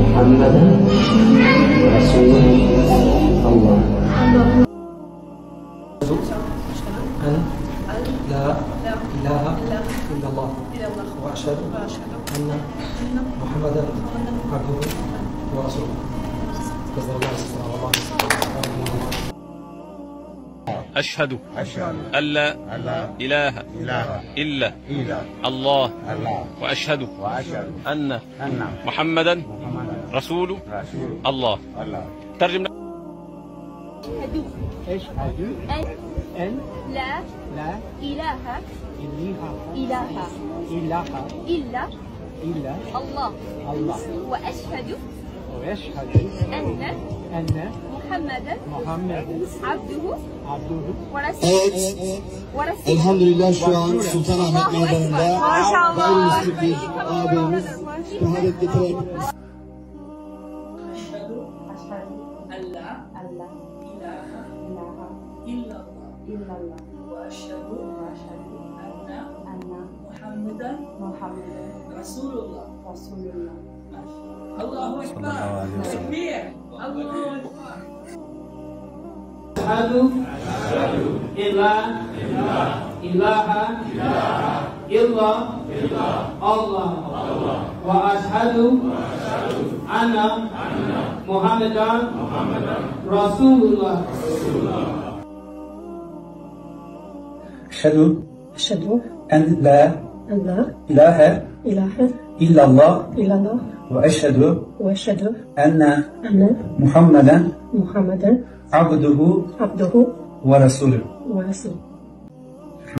محمدا رسول الله. أن لا إله إلا الله وأشهد أن محمدا عبده ورسوله. أشهد أن لا إله إلا الله وأشهد أن محمدا رسول الله. ترجم أشهد أن لا إله إلا الله وأشهد أن محمد عبده ورسوله. الحمد لله. şu an Sultan Ahmet Meydanı'nda gayrimüslimler ağabeyimiz şehadet getirebiliriz. الله أكبر. تكبير. الله أكبر. أشهد أن لا إله إلا الله وأشهد أن محمدا رسول الله. أشهد أن لا إله إلا الله وأشهد أن محمدا عبده ورسوله.